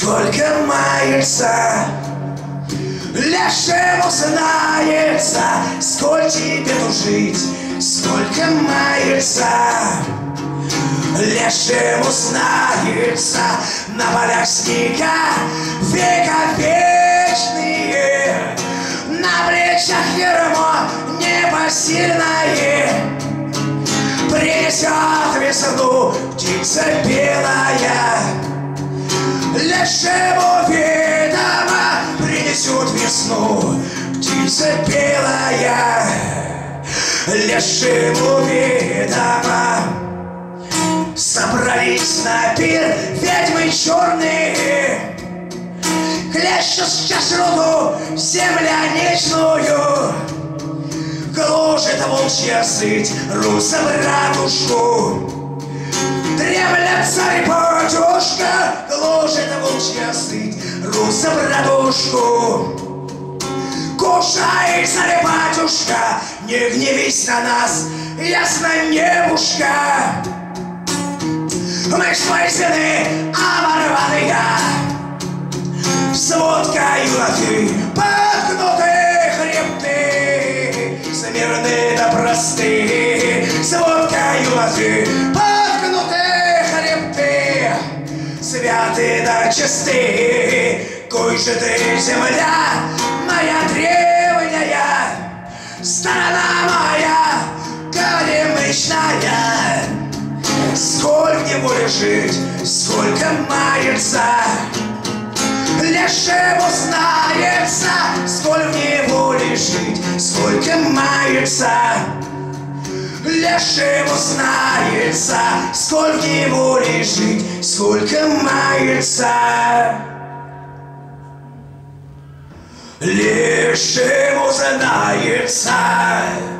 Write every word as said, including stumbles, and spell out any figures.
сколько мается, лишь ему знается, сколько тебе жить, сколько мается, лишь ему знается, на полях снега века вечные, на плечах ермо непосильное. Принесет весну птица белая, лишь ему ведомо, принесет весну птица белая, лишь ему ведомо. Собрались на пир ведьмы черные, клещут сейчас руду земляничную, глушит волчья сыть русом радужку. Дремлет царь-батюшка, глушит волчья сыть русом радушку. Кушай, царь-батюшка, не гневись на нас, яснонебушка. Мы ж пойдены, оборваны я, с водкой латы, пахнутые хребты, смирны да просты, с водкой латы, святы да чисты. Гой же ты, земля моя древняя, страна моя горемычная, сколько ему лежит, сколько мается, лишь ему знается, сколько в него лежит, сколько мается, лишь ему знается, сколько ему лежит, сколько мается. Лишь ему знается.